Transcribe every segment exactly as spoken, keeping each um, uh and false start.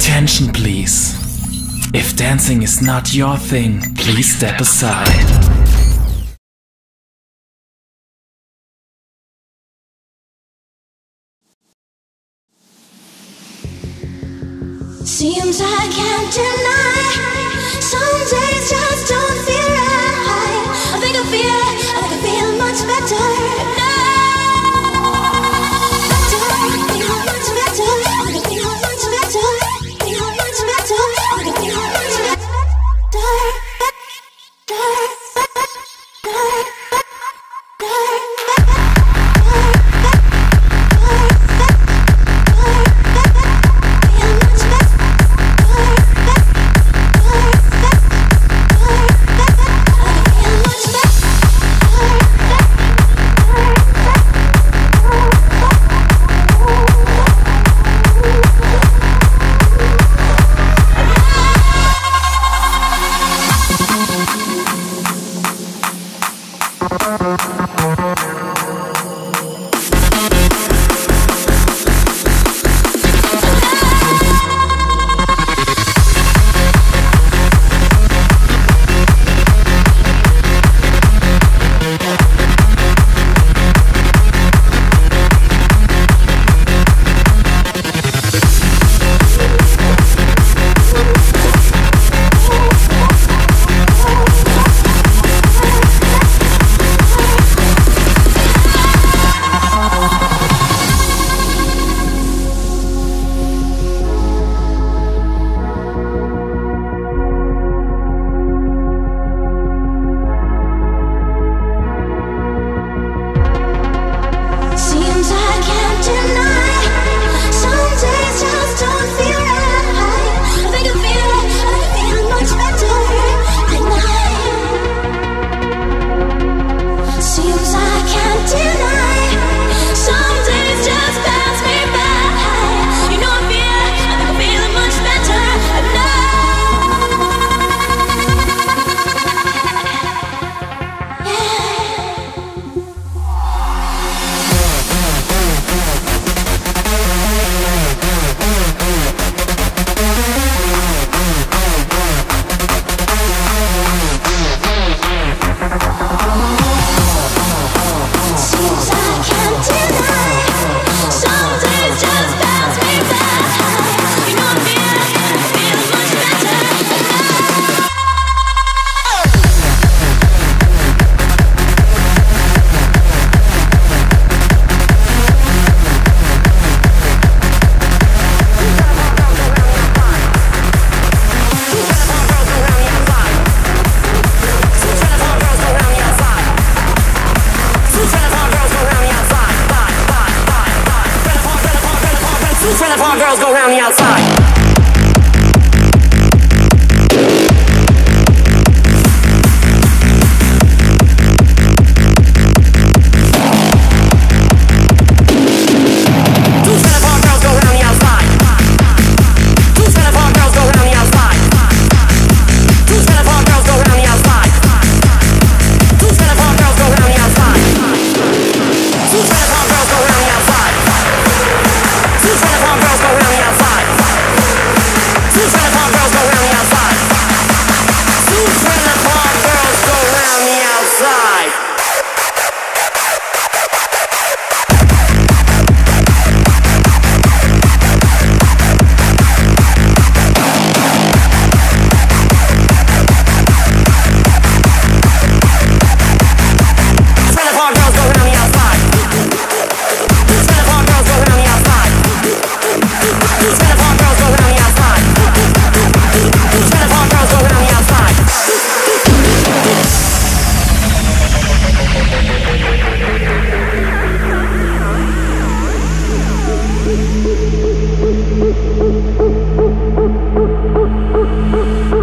attention, please. If dancing is not your thing, please step aside. Seems I can't deny, some days just don't feel right. I think I feel, I think I feel much better now. Better, feel much better. I think I feel much better, feel much better. I think I feel much better, better.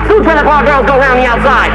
Trailer park girls go round the outside.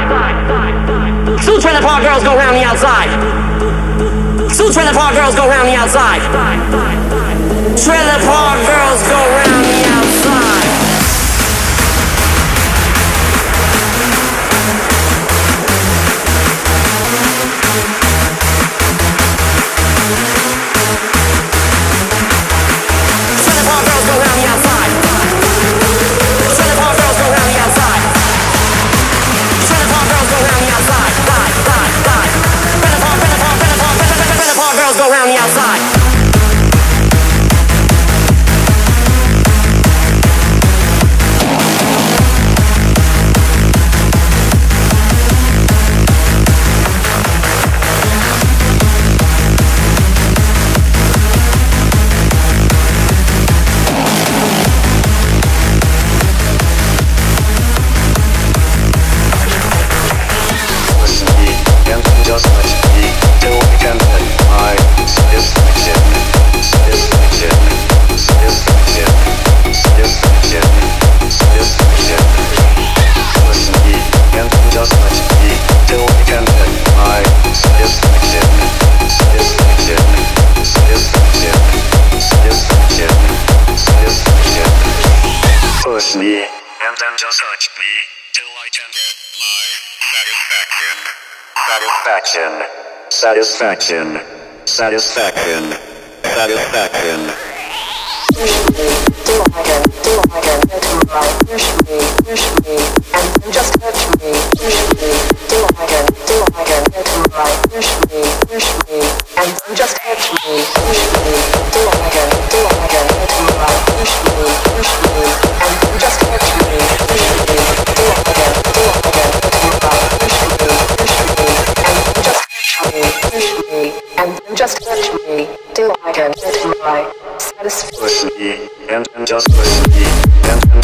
just me. And then just touch me, till I can get my satisfaction. Satisfaction. Satisfaction. Satisfaction. Satisfaction. Do I get, do I get, get my, push me, push me, and then just touch me, push me. Do I get, do I get, get my, push me, push me, and then just touch me, push me. Do I get, do I get, get my, push me, push me, and then just touch me, push me. Do I get, do I get, get my, push me, push me, and then just touch me, push me, and then just touch me. Do I get, get my, satisfaction. Push me, and then just push me, and then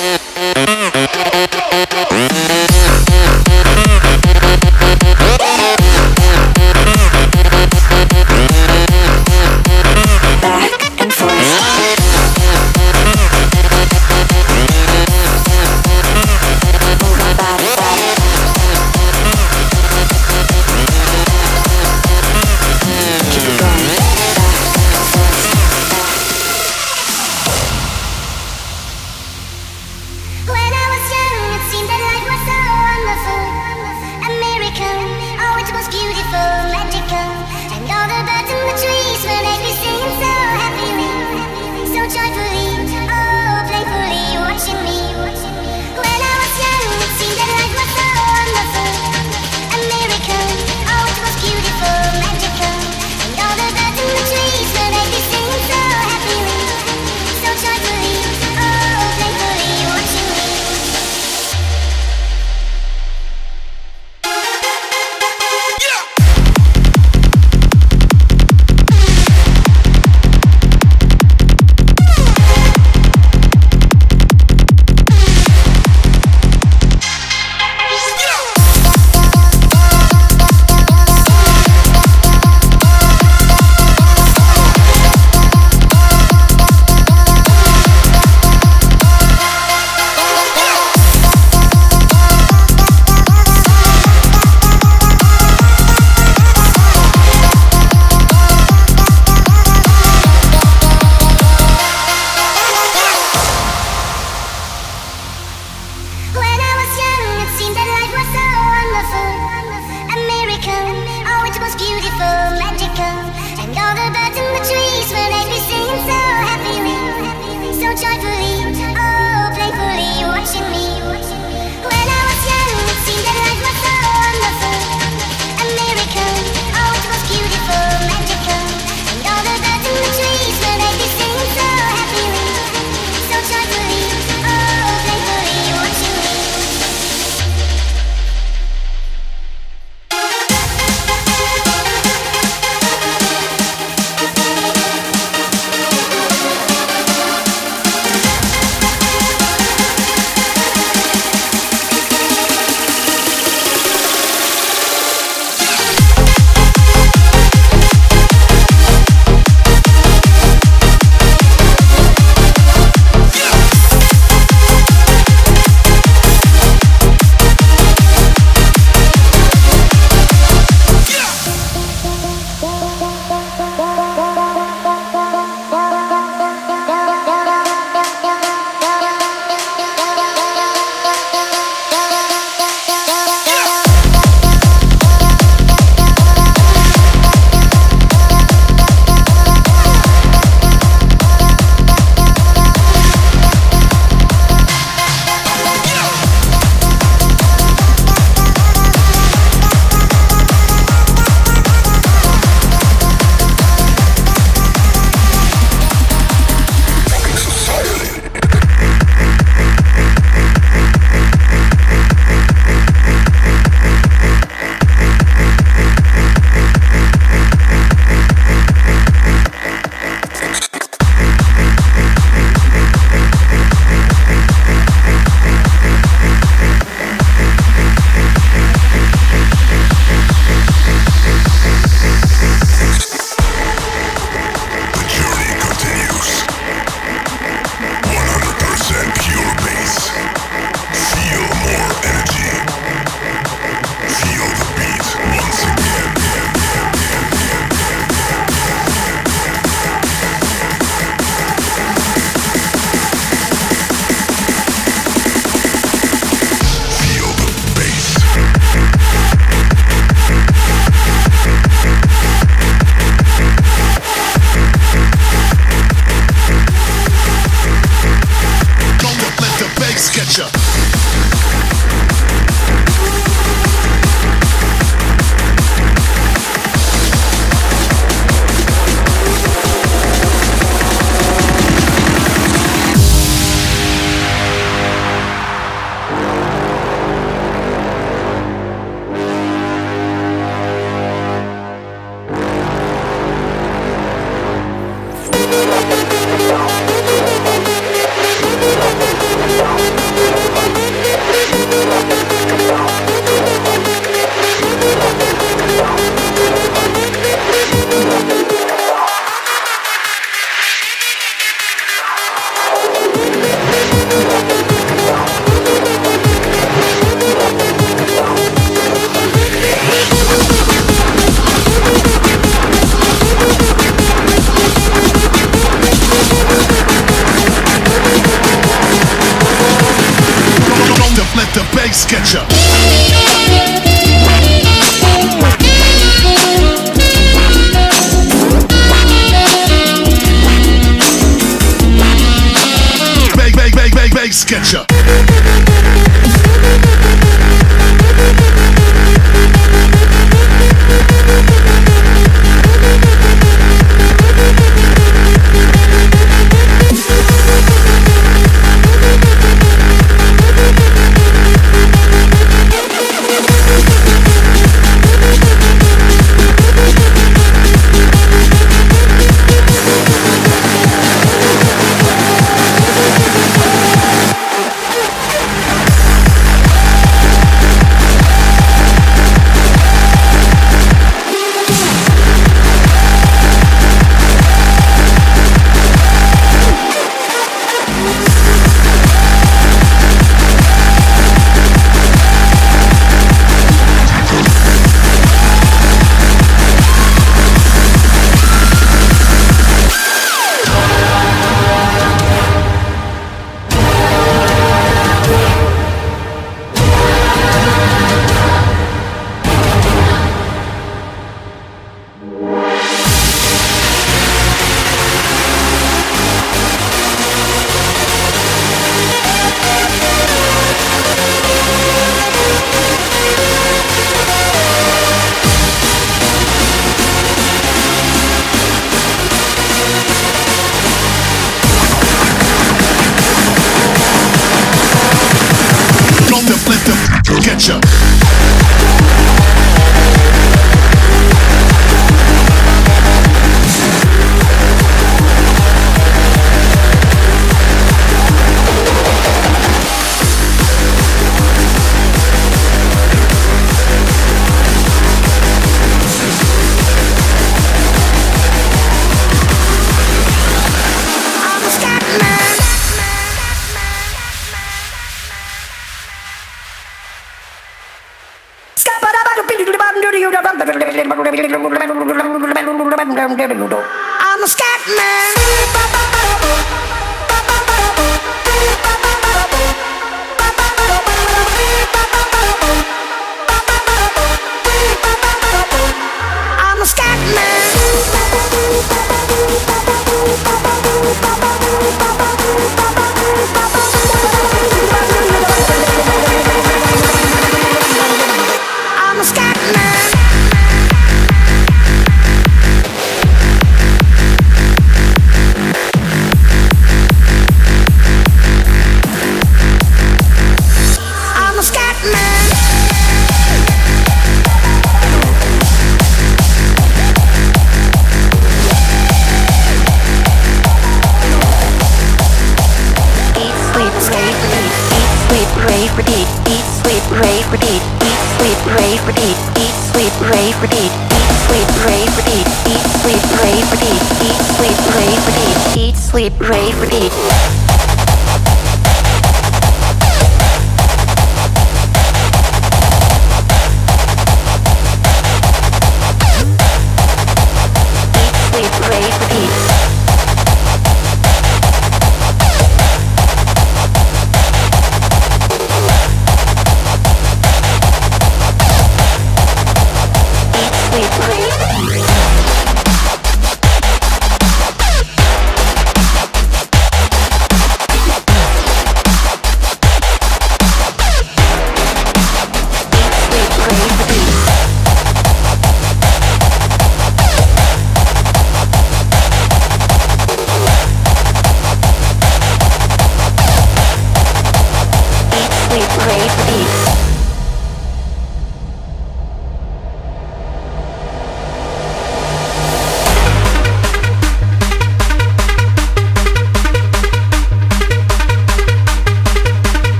We'll be right back. SketchUp. SketchUp. Getcha. I'm a scat man.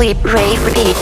Sleep, pray, repeat.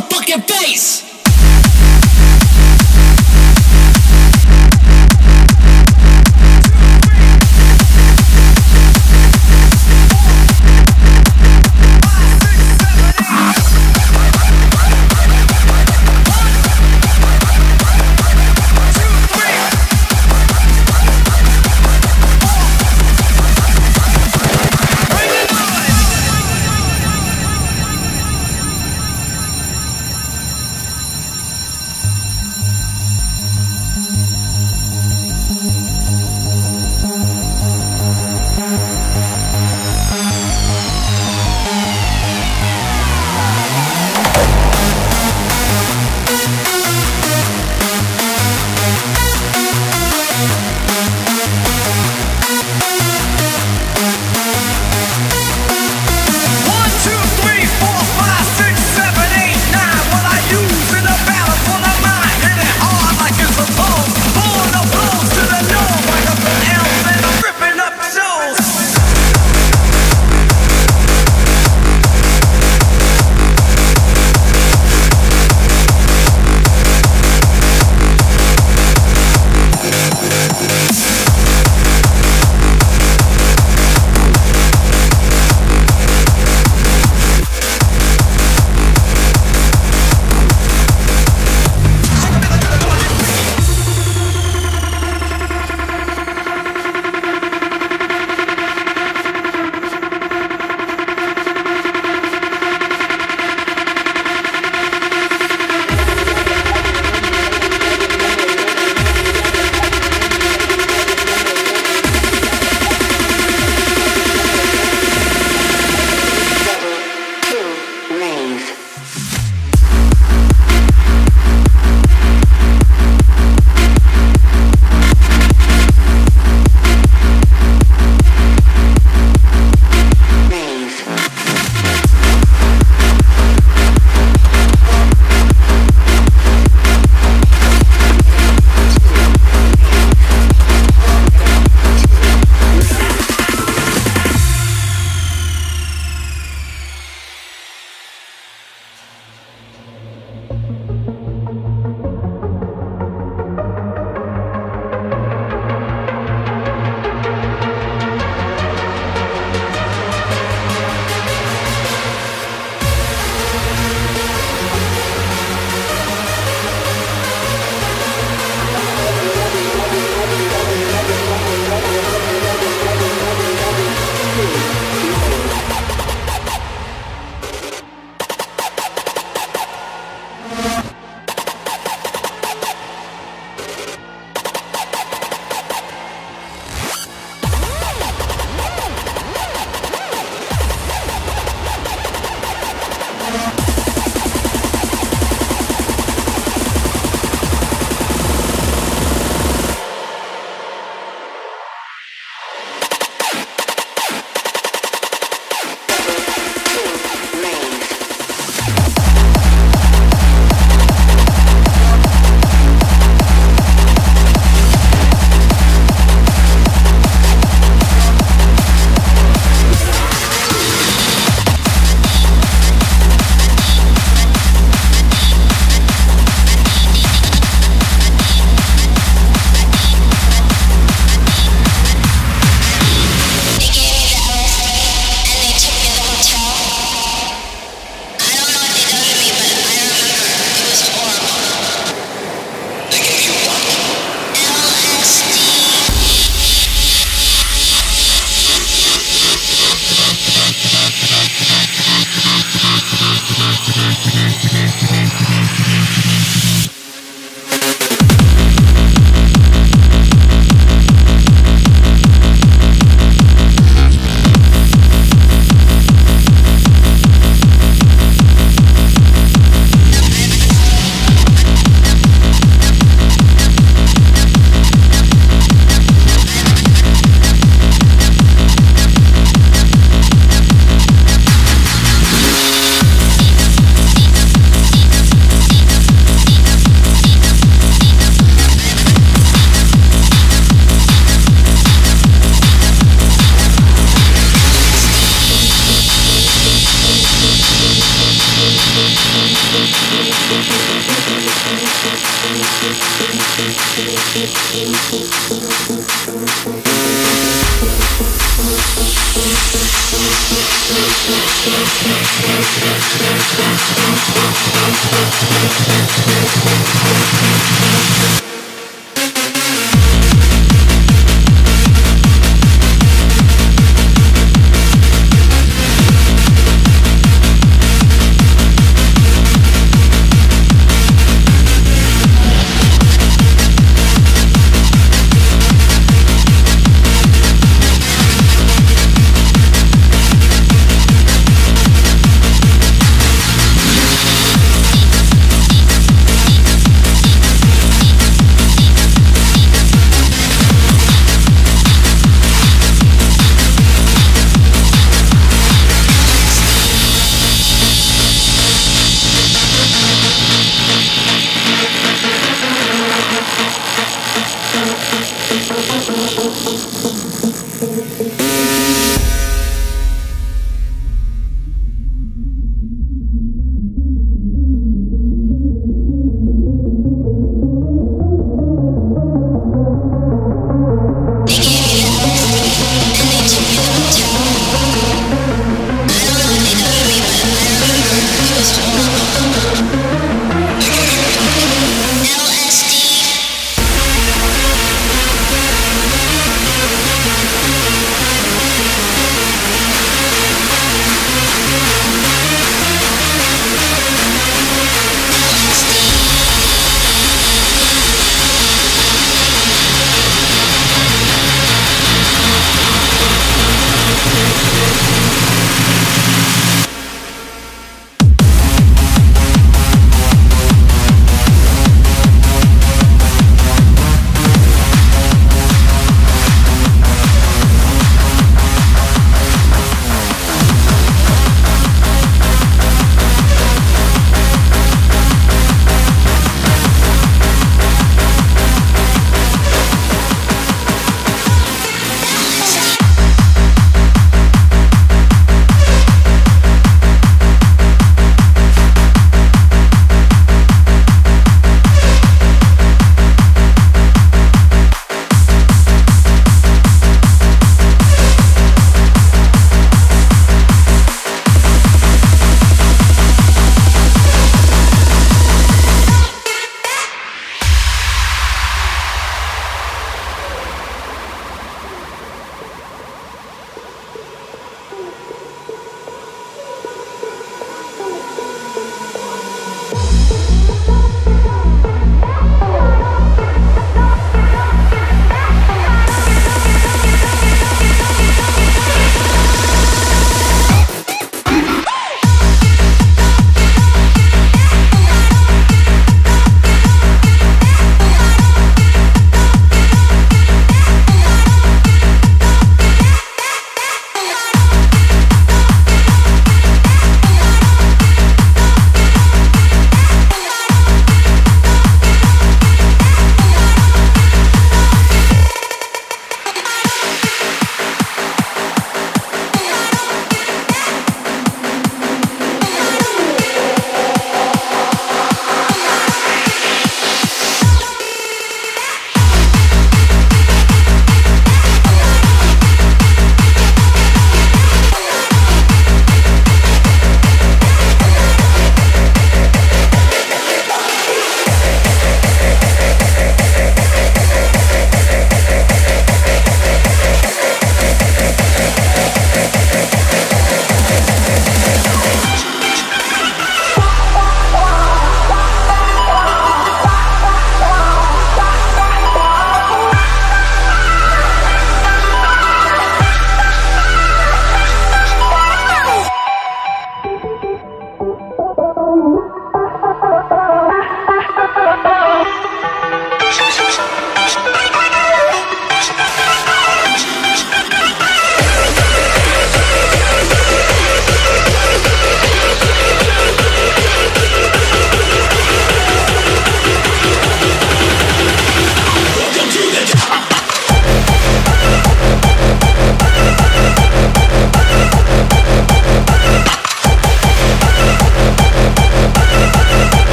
motherfucking face.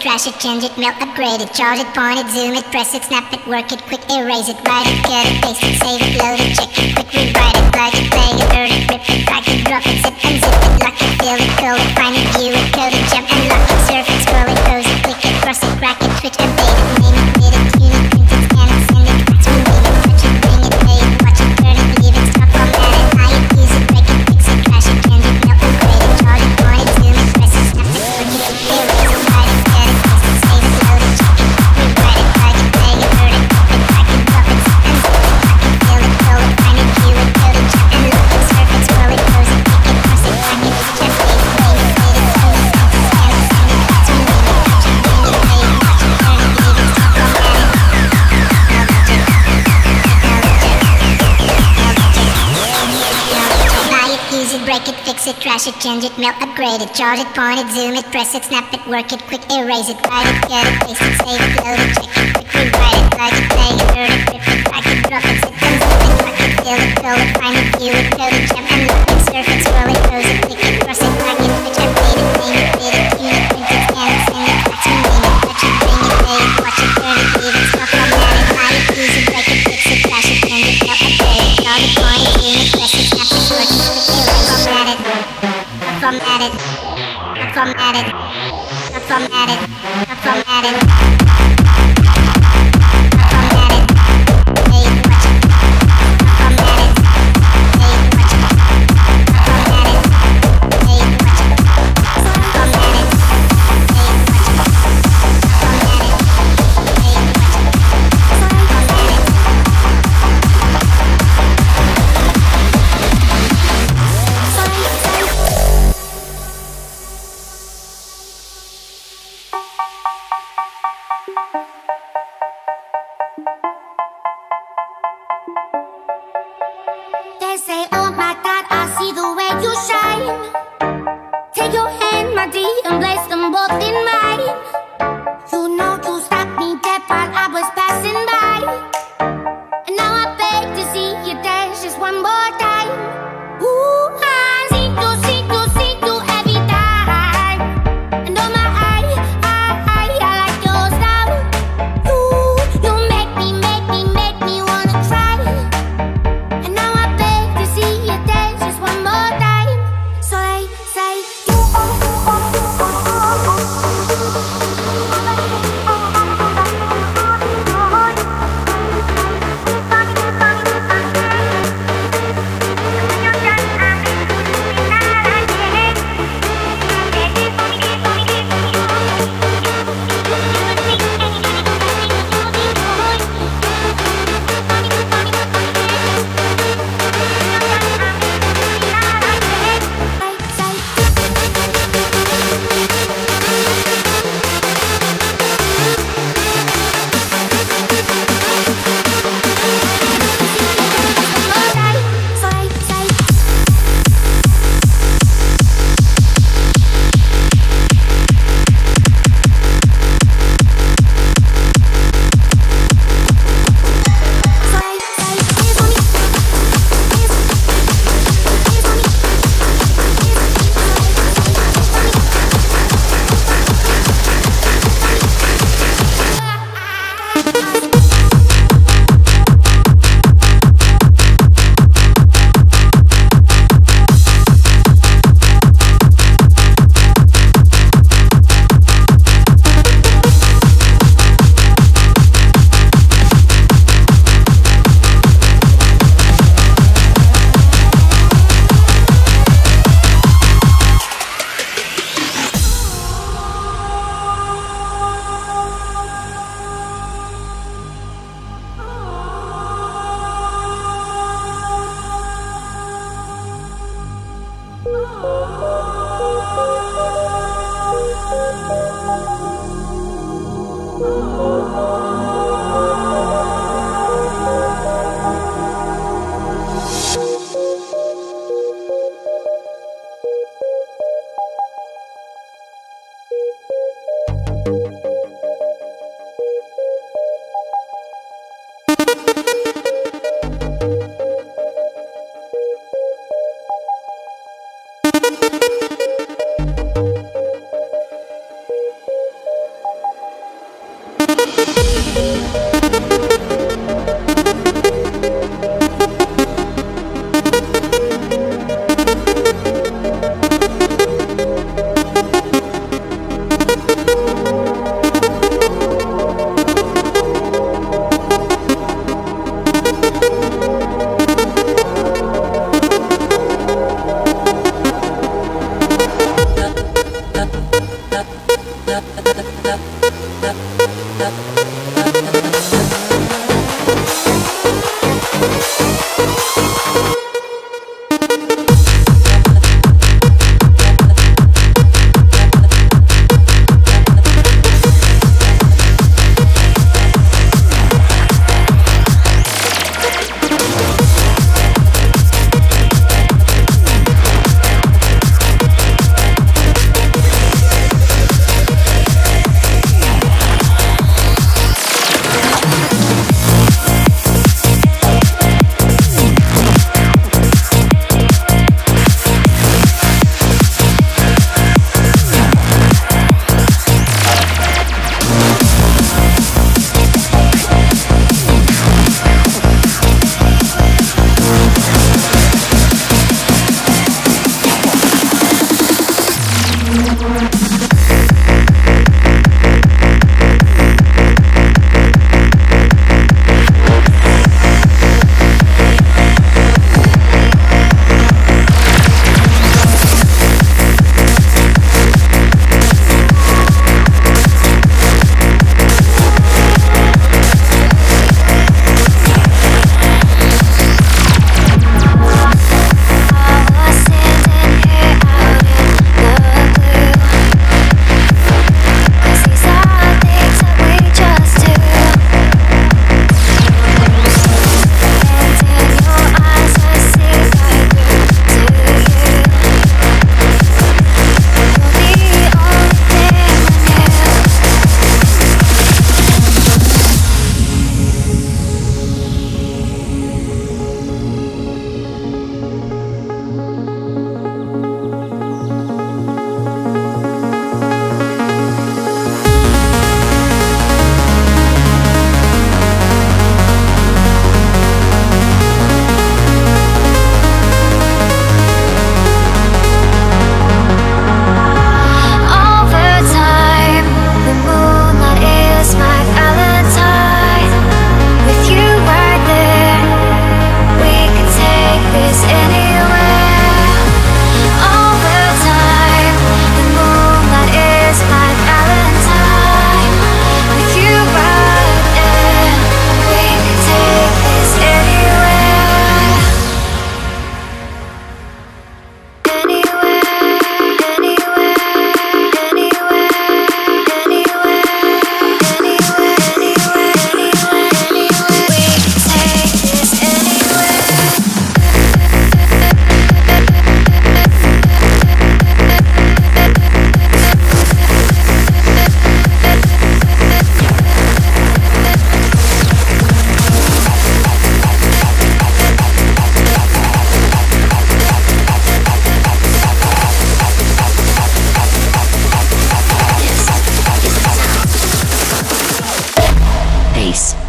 Crash it, change it, melt, upgrade it, charge it, point it, zoom it, press it, snap it, work it, quick erase it, write it, cut it, paste it, save it, load it, check it, quick rewrite it, plug it, play it, burn it, rip it, drag it, drop it, zip unzip it, lock it, fill it, curl it, find it, view it, code it, jump and lock it, surf it, scroll it, pose it, click it, cross it, crack it, switch, update it, name it, need it, tune it, print it, scan it, send it, fax, read it, touch it, bring it, play it, watch it, burn it, leave it, stop, format it, hide it, use it, break it, fix it, crash it, change it, melt, upgrade it, charge it, point it, zoom it, press it, snap it, work it, erase it. It, crash it, change it, melt, upgrade it, charge it, point it, zoom it, press it, snap it, work it, quick erase it, write it, cut it, paste it, save it, load it, check it, quick rewrite it, plug it, play it, burn it, rip it, crack it, drop it, zip and zip it, lock it, fill it, curl it, find it, view it, code it, jump and lock it, surf it, scroll it, pose it, click it, cross it, crack it, switch, update it, name it, read it, tune it, print it, scan it, send it, fax, rename it, touch it, bring it, play it, watch it, burn it, leave it, stop, format it, hide it, use it, break it, fix it, crash it, change it, melt, upgrade it, charge it, point it, zoom it, press it, snap it, work it, quick erase it. Not from at it, not from at it, not from at it, not from at it. Bye. So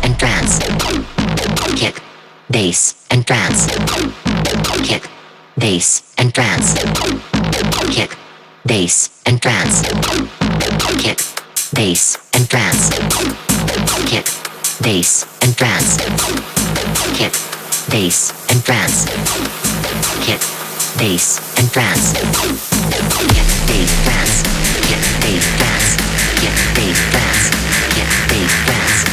and trance. Kick, bass, and trance. Kick, bass, and trance. Kick, bass, and trance. Kick, bass, and trance. Kick, bass, and trance. Kick, bass, and trance. Kick, bass, and trance. Kick, bass, trance. Kick, bass, trance. Kick, bass, trance. Kick, bass, trance. Kick, bass, kick, bass, kick, bass, kick, bass.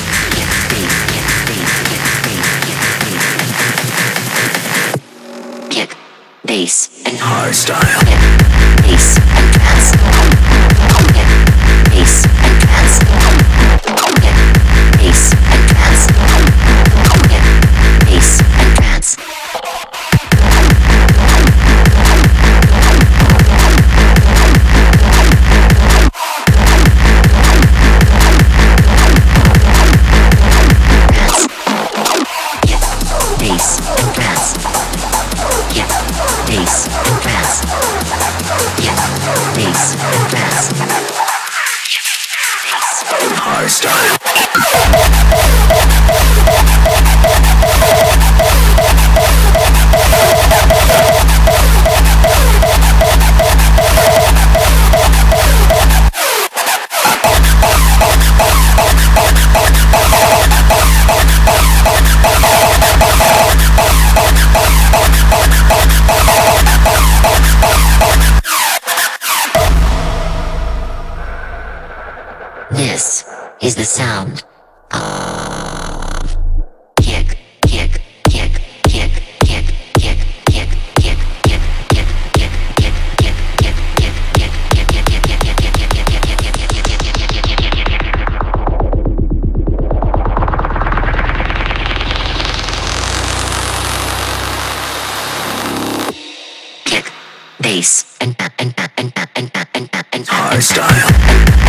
Kick, bass, and hardstyle. Kick, bass, and trance. Kick, bass, and trance. Kick, bass, and trance. Kick, bass, and trance. Is the sound of kick, kick, kick, kick, kick, kick, kick, kick, kick, kick, kick, kick, kick, kick, kick, kick, kick, kick, kick, kick, kick,